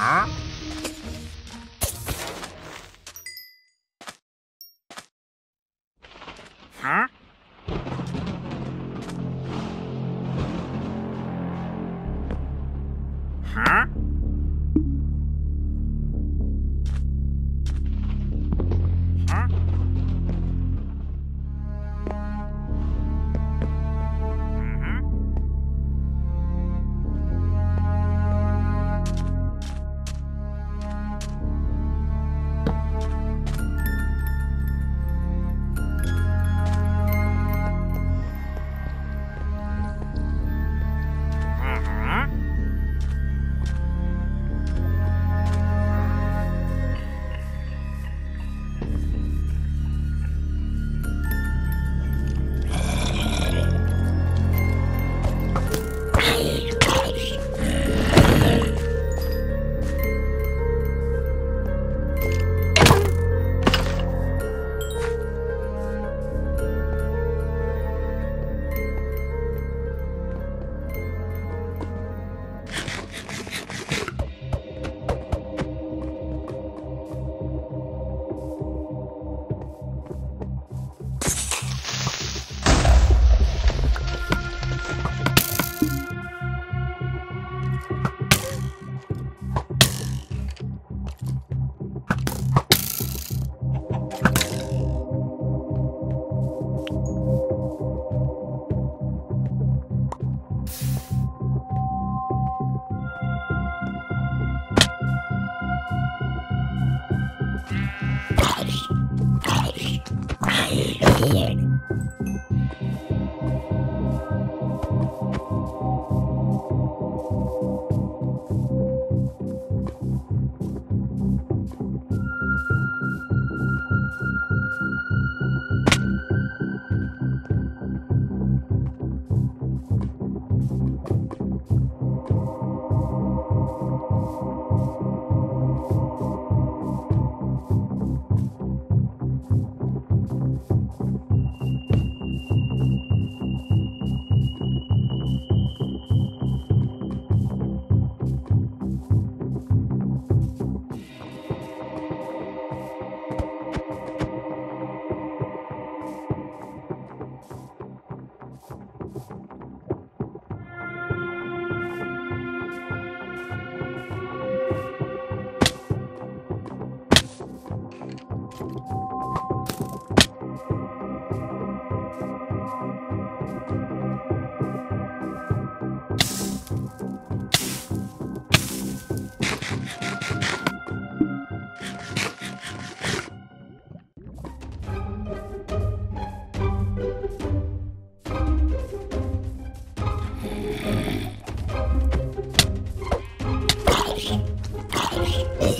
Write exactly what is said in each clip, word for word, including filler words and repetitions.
Huh? Huh? Huh?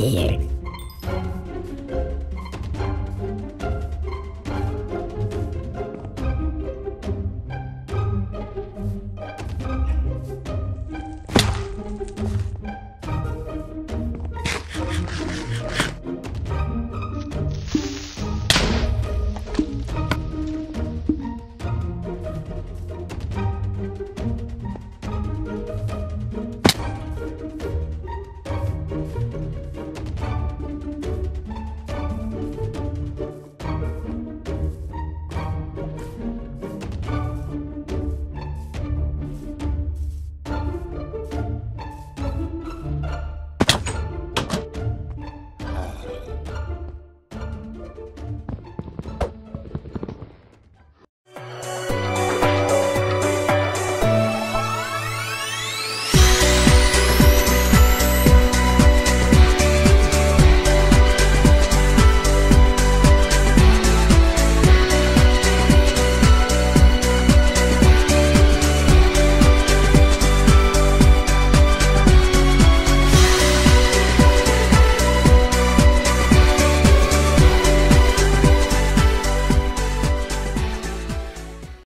Here.